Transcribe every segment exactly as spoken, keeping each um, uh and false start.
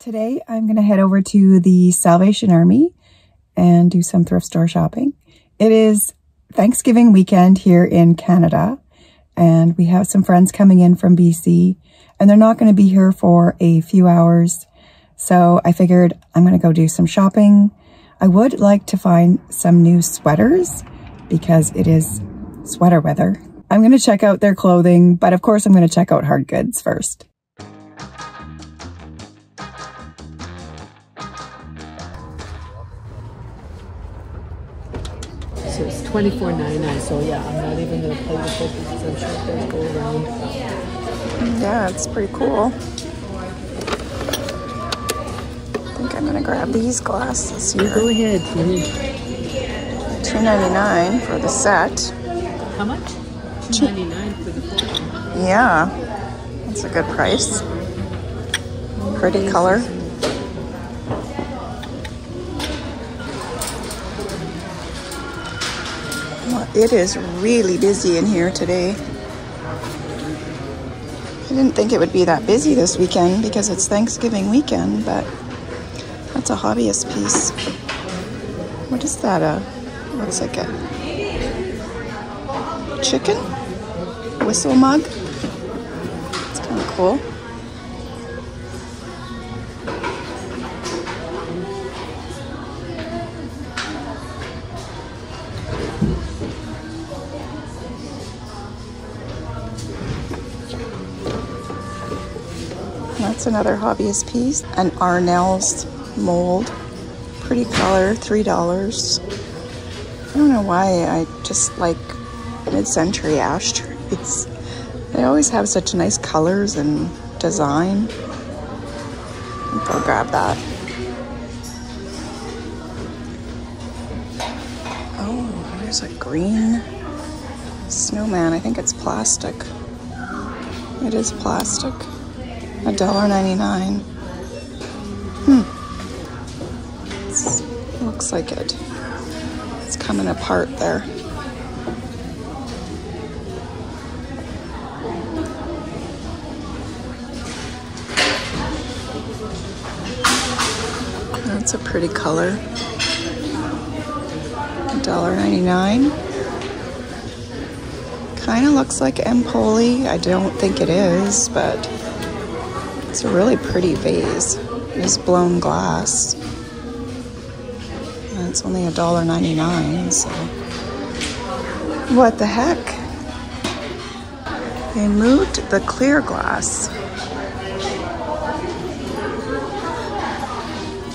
Today I'm going to head over to the Salvation Army and do some thrift store shopping. It is Thanksgiving weekend here in Canada, and we have some friends coming in from B C, and they're not going to be here for a few hours, so I figured I'm going to go do some shopping. I would like to find some new sweaters because it is sweater weather. I'm going to check out their clothing, but of course I'm going to check out hard goods first. So it's twenty-four ninety-nine, so yeah, I'm not even going to play with it because I'm sure they'll go around. Yeah, it's pretty cool. I think I'm going to grab these glasses here. You go ahead. two ninety-nine for the set. How much? two ninety-nine for the set. Yeah, that's a good price. Pretty color. It is really busy in here today. I didn't think it would be that busy this weekend because it's Thanksgiving weekend, but that's a hobbyist piece. What is that? A, looks like a chicken whistle mug. It's kind of cool. That's another hobbyist piece, an Arnell's mold, pretty color, three dollars. I don't know why I just like mid-century ash trees. They always have such nice colors and design. I think I'll grab that. Oh, there's a green snowman. I think it's plastic. It is plastic. a dollar ninety-nine. Hmm. It's, looks like it. It's coming apart there. That's a pretty color. a dollar ninety-nine. Kind of looks like Empoli. I don't think it is, but it's a really pretty vase. It's blown glass. And it's only a dollar ninety-nine, so. What the heck? They moved the clear glass.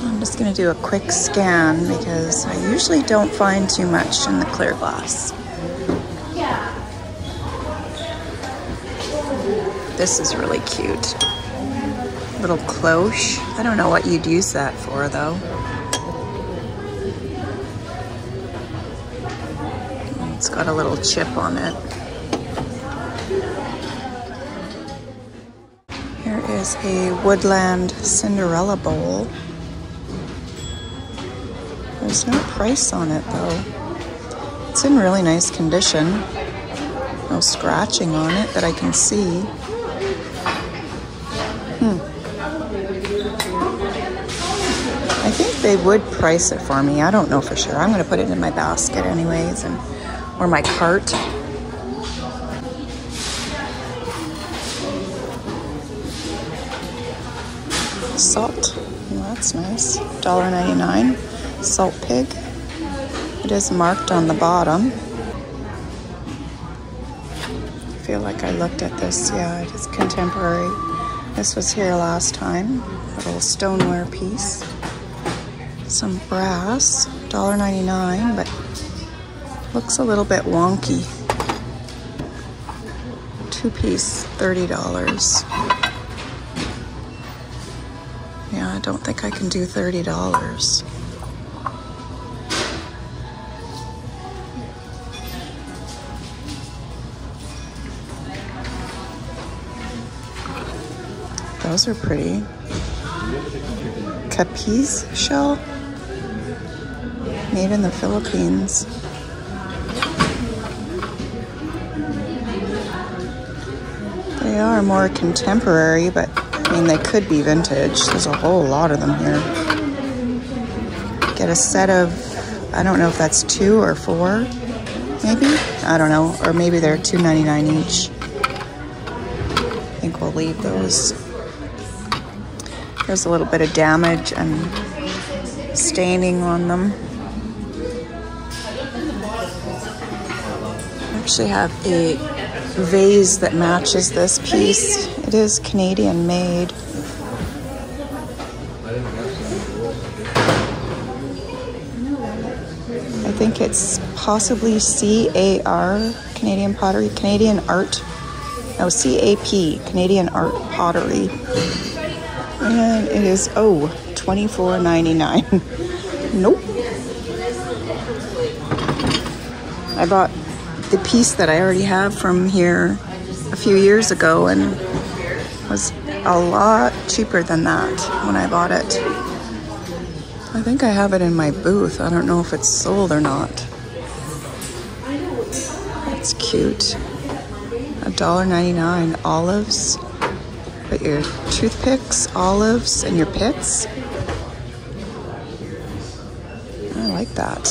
I'm just gonna do a quick scan because I usually don't find too much in the clear glass. This is really cute. Little cloche. I don't know what you'd use that for though. It's got a little chip on it. Here is a woodland Cinderella bowl. There's no price on it though. It's in really nice condition. No scratching on it that I can see. Hmm. I think they would price it for me. I don't know for sure. I'm going to put it in my basket anyways, and or my cart. Salt. Well, that's nice. a dollar ninety-nine. Salt pig. It is marked on the bottom. I feel like I looked at this. Yeah, it is contemporary. This was here last time. A little stoneware piece. Some brass, a dollar ninety-nine, but looks a little bit wonky. Two piece, thirty dollars. Yeah, I don't think I can do thirty dollars. Those are pretty. Capiz shell. Made in the Philippines. They are more contemporary, but I mean, they could be vintage. There's a whole lot of them here. Get a set of, I don't know if that's two or four, maybe? I don't know. Or maybe they're two ninety-nine each. I think we'll leave those. There's a little bit of damage and staining on them. I actually have a vase that matches this piece. It is Canadian made. I think it's possibly C A R, Canadian Pottery, Canadian Art, no, C A P, Canadian Art Pottery. And it is, oh, twenty-four ninety-nine. Nope. I bought the piece that I already have from here a few years ago and was a lot cheaper than that when I bought it. I think I have it in my booth. I don't know if it's sold or not. That's cute. a dollar ninety-nine, olives. Put your toothpicks, olives, and your pits. I like that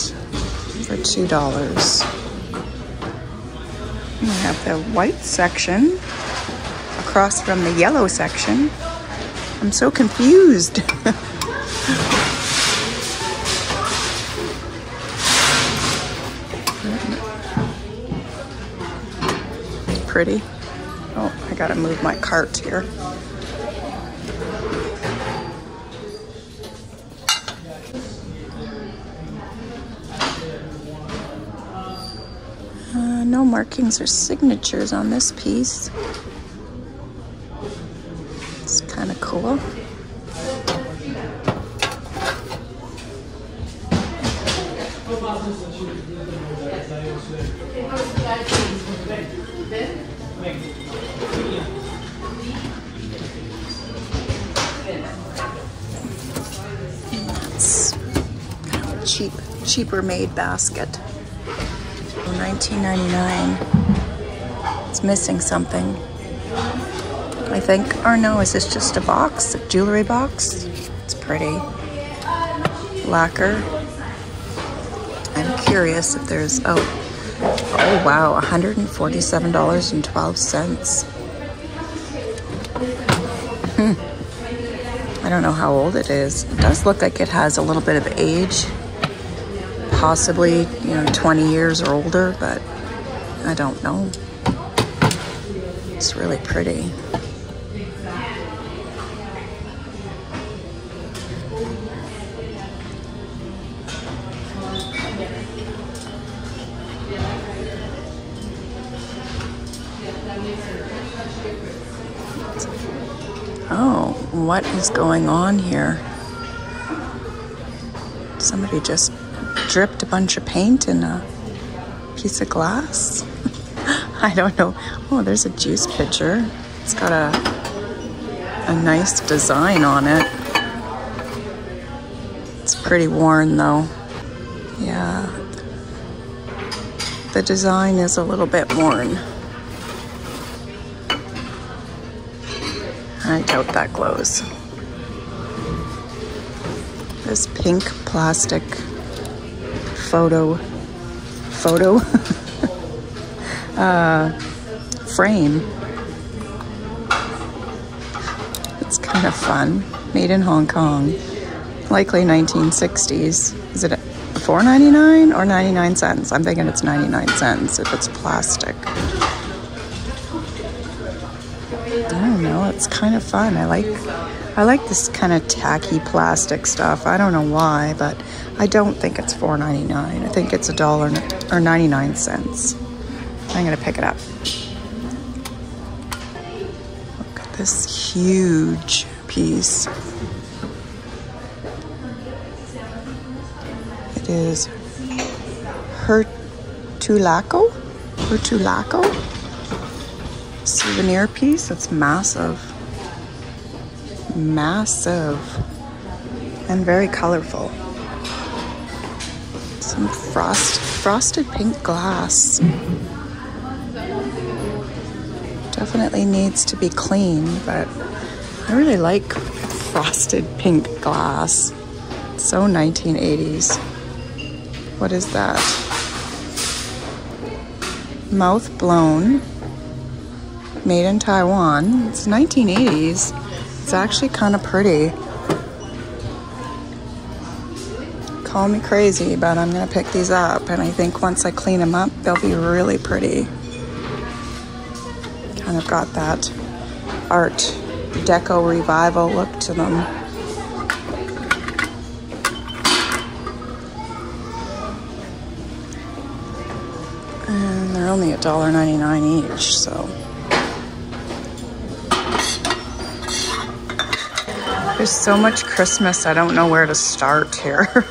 for two dollars. We have the white section across from the yellow section. I'm so confused. It's pretty. Oh, I gotta move my cart here. Uh, no markings or signatures on this piece. It's kind of cool. Cheap, cheaper made basket. nineteen ninety-nine. It's missing something, I think. Or no, is this just a box? A jewelry box? It's pretty. Lacquer. I'm curious if there's, oh, oh wow, one hundred forty-seven dollars and twelve cents. Hmm. I don't know how old it is. It does look like it has a little bit of age. Possibly, you know, twenty years or older, but I don't know. It's really pretty. Oh, what is going on here? Somebody just dripped a bunch of paint in a piece of glass. I don't know. Oh, there's a juice pitcher. It's got a a nice design on it. It's pretty worn though. Yeah. The design is a little bit worn. I doubt that glows. This pink plastic photo, photo uh, frame. It's kind of fun. Made in Hong Kong. Likely nineteen sixties. Is it four ninety-nine or ninety-nine cents? I'm thinking it's ninety-nine cents if it's plastic. I don't know. It's kind of fun. I like I like this kind of tacky plastic stuff. I don't know why, but I don't think it's four ninety-nine. I think it's a dollar or ninety-nine cents. I'm gonna pick it up. Look at this huge piece. It is Hertulaco, Hertulaco souvenir piece. It's massive. Massive and very colorful. Some frost frosted pink glass. Definitely needs to be cleaned, but I really like frosted pink glass. It's so nineteen eighties. What is that? Mouth blown. Made in Taiwan. It's nineteen eighties. It's actually kind of pretty. Call me crazy, but I'm gonna pick these up, and I think once I clean them up, they'll be really pretty. Kind of got that Art Deco Revival look to them. And they're only a dollar ninety-nine each, so. There's so much Christmas, I don't know where to start here.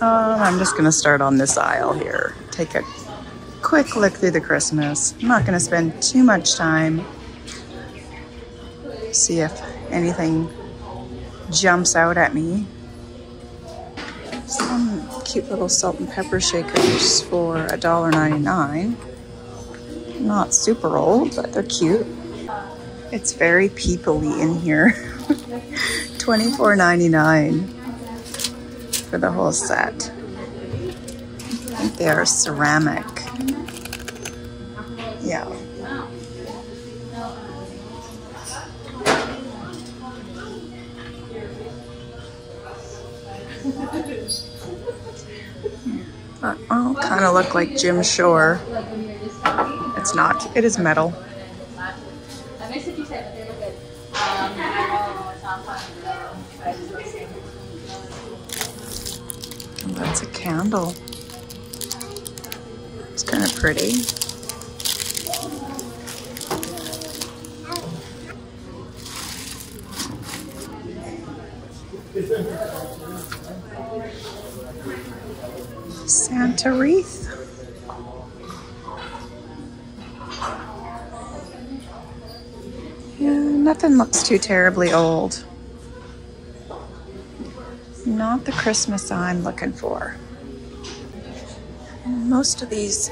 um, I'm just gonna start on this aisle here. Take a quick look through the Christmas. I'm not gonna spend too much time. See if anything jumps out at me. Some cute little salt and pepper shakers for a dollar ninety-nine. Not super old, but they're cute. It's very people-y in here. twenty-four ninety-nine for the whole set. I think they are ceramic. Yeah. But all kind of look like Jim Shore. It's not. It is metal. And that's a candle. It's kind of pretty. Santa wreath. Yeah, nothing looks too terribly old. Not the Christmas I'm looking for. Most of these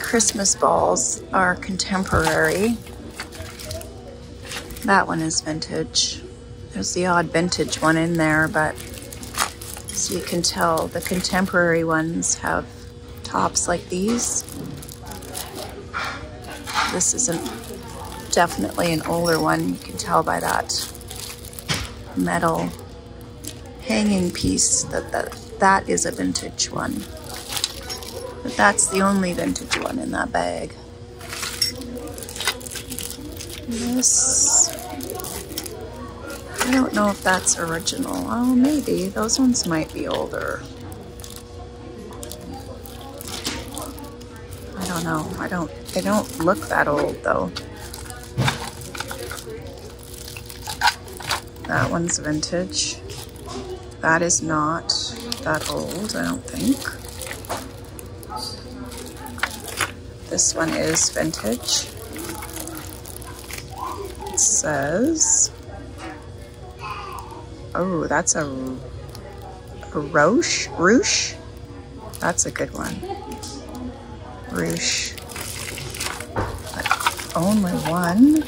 Christmas balls are contemporary. That one is vintage. There's the odd vintage one in there, but as you can tell, the contemporary ones have tops like these. This is an, definitely an older one. You can tell by that metal hanging piece that that, that is a vintage one. But that's the only vintage one in that bag. This... I don't know if that's original. Oh, maybe. Those ones might be older. I don't know. I don't, they don't look that old though. That one's vintage. That is not that old, I don't think. This one is vintage. It says... Oh, that's a, a roche, ruche? That's a good one. Ruche. But only one?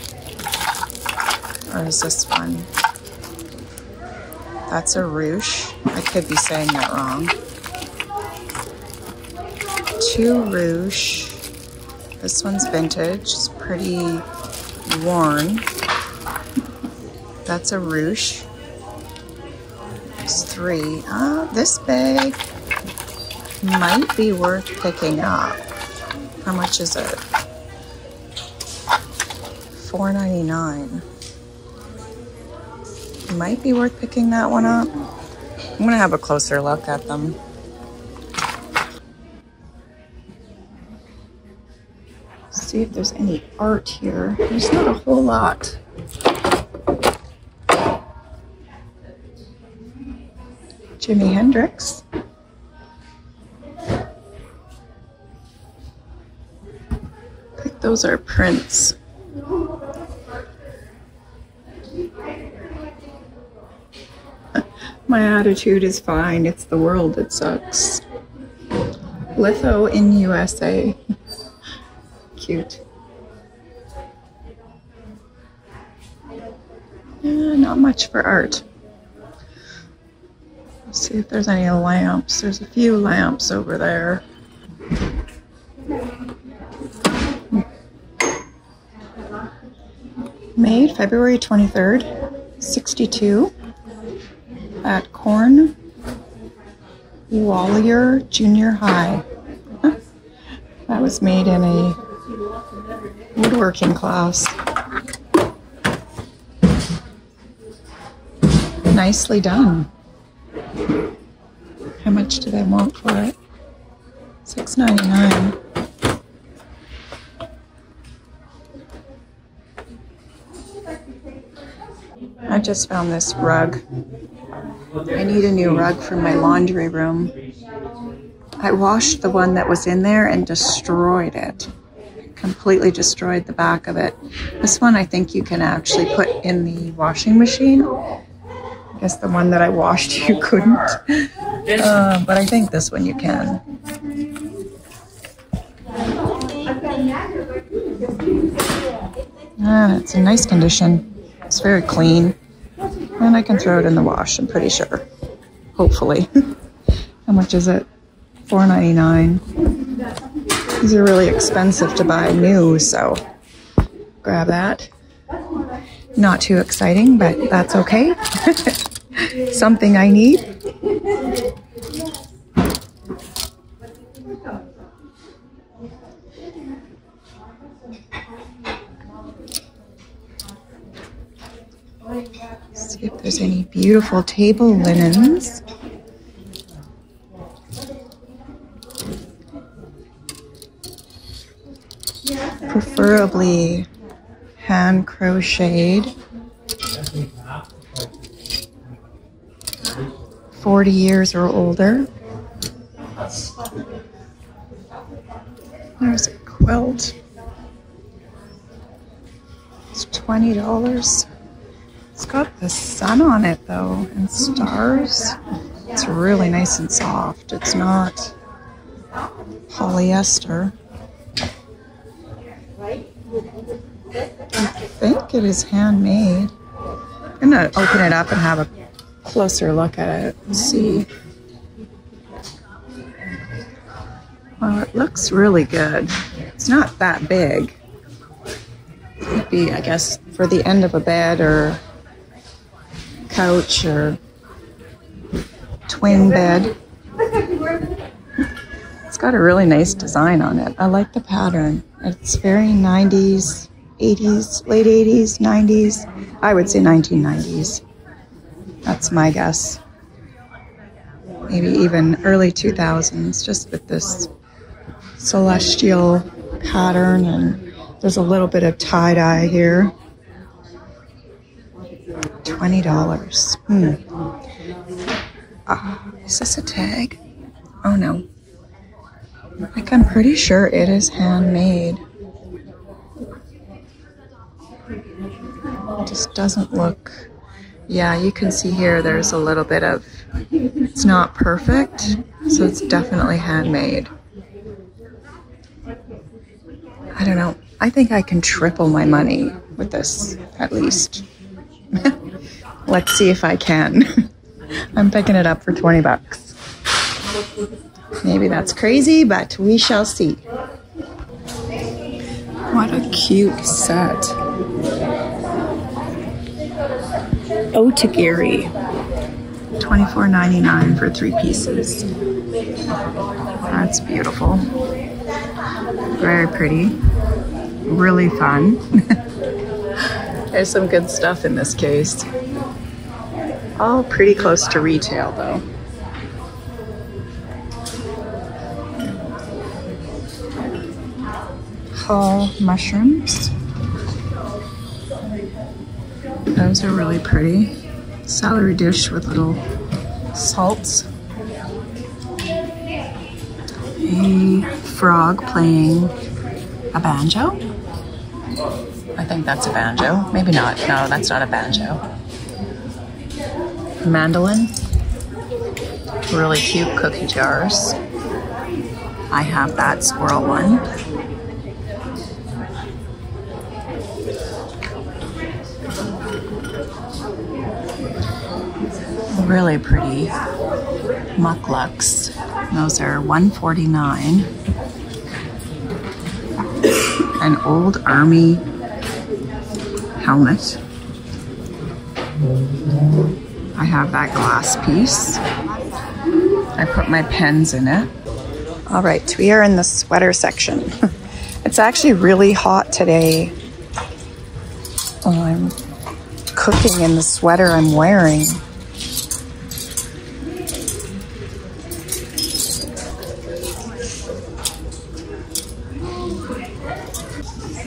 Or is this one? That's a ruche. I could be saying that wrong. Two ruche. This one's vintage. It's pretty worn. That's a ruche. Three. Uh, this bag might be worth picking up. How much is it? four ninety-nine. Might be worth picking that one up. I'm gonna have a closer look at them. See if there's any art here. There's not a whole lot. Jimi Hendrix. I think those are prints. My attitude is fine. It's the world that sucks. Litho in U S A. Cute. Uh, not much for art. Let's see if there's any lamps. There's a few lamps over there. Made February twenty-third, sixty-two at Corn Wallier Junior High. That was made in a woodworking class. Nicely done. How much do they want for it? six ninety-nine. I just found this rug. I need a new rug for my laundry room. I washed the one that was in there and destroyed it. Completely destroyed the back of it. This one I think you can actually put in the washing machine. I guess the one that I washed you couldn't. Uh, but I think this one you can. Ah, it's in nice condition. It's very clean. And I can throw it in the wash, I'm pretty sure. Hopefully. How much is it? four ninety-nine. These are really expensive to buy new, so grab that. Not too exciting, but that's okay. Something I need. Let's see if there's any beautiful table linens. Preferably hand crocheted. forty years or older. There's a quilt. It's twenty dollars. It's got the sun on it though, and stars. It's really nice and soft. It's not polyester. I think it is handmade. I'm gonna open it up and have a closer look at it and see. Well, it looks really good. It's not that big. It'd be, I guess, for the end of a bed or couch or twin bed. It's got a really nice design on it. I like the pattern. It's very nineties. eighties, late eighties, nineties. I would say nineteen nineties. That's my guess. Maybe even early two thousands, just with this celestial pattern, and there's a little bit of tie-dye here. twenty dollars. Hmm. Uh, is this a tag? Oh no. Like, I'm pretty sure it is handmade. It just doesn't look, yeah, you can see here there's a little bit of, it's not perfect, so it's definitely handmade. I don't know, I think I can triple my money with this, at least. Let's see if I can. I'm picking it up for twenty bucks. Maybe that's crazy, but we shall see. What a cute set. Otagiri, twenty-four ninety-nine for three pieces. That's beautiful. Very pretty. Really fun. There's some good stuff in this case. All pretty close to retail though. Hull mushrooms. Those are really pretty. Celery dish with little salts. A frog playing a banjo. I think that's a banjo. Maybe not. No, that's not a banjo. Mandolin. Really cute cookie jars. I have that squirrel one. really pretty mukluks. Those are one forty-nine. An old army helmet. I have that glass piece. I put my pens in it. All right, we are in the sweater section. It's actually really hot today. Oh, I'm cooking in the sweater I'm wearing.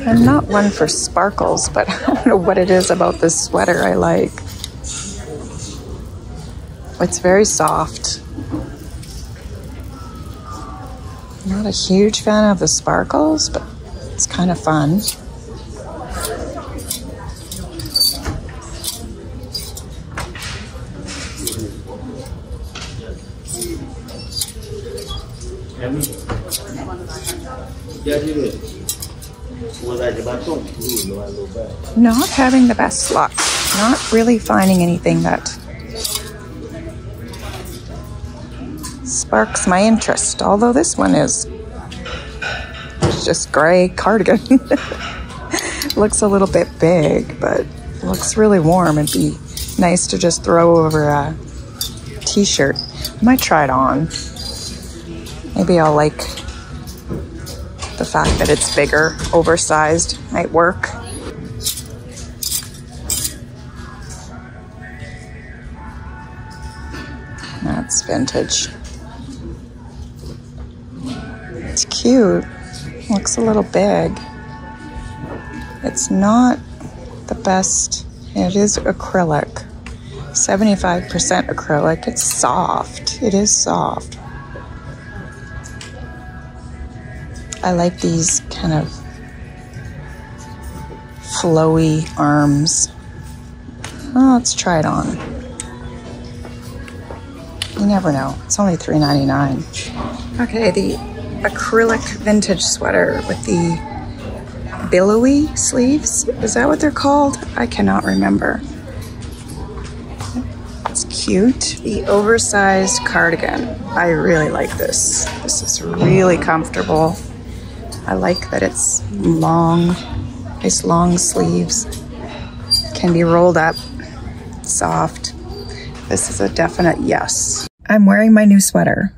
I'm not one for sparkles, but I don't know what it is about this sweater I like. It's very soft. I'm not a huge fan of the sparkles, but it's kind of fun. Not having the best luck. Not really finding anything that sparks my interest. Although this one is it's just gray cardigan. Looks a little bit big, but looks really warm. It'd be nice to just throw over a t-shirt. I might try it on. Maybe I'll like the fact that it's bigger, oversized, might work. That's vintage. It's cute. Looks a little big. It's not the best. It is acrylic. seventy-five percent acrylic. It's soft. It is soft. I like these kind of flowy arms. Well, let's try it on. You never know. It's only three ninety-nine. Okay, the acrylic vintage sweater with the billowy sleeves. Is that what they're called? I cannot remember. It's cute. The oversized cardigan. I really like this. This is really comfortable. I like that it's long, nice long sleeves, can be rolled up, soft. This is a definite yes. I'm wearing my new sweater.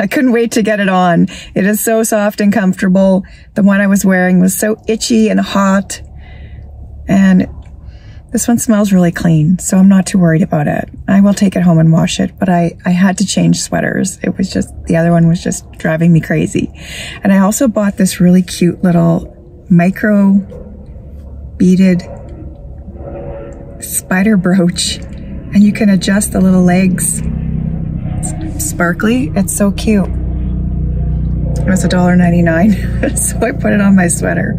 I couldn't wait to get it on. It is so soft and comfortable. The one I was wearing was so itchy and hot, and this one smells really clean, so I'm not too worried about it. I will take it home and wash it, but I, I had to change sweaters. It was just, the other one was just driving me crazy. And I also bought this really cute little micro beaded spider brooch, and you can adjust the little legs. It's sparkly, it's so cute. It was one ninety-nine, so I put it on my sweater.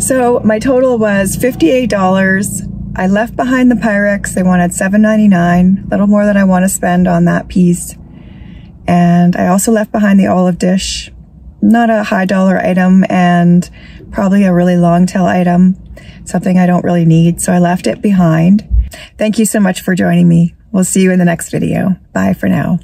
So my total was fifty-eight dollars. I left behind the Pyrex. They wanted seven ninety-nine, a little more than I want to spend on that piece. And I also left behind the olive dish, not a high dollar item and probably a really long tail item, something I don't really need. So I left it behind. Thank you so much for joining me. We'll see you in the next video. Bye for now.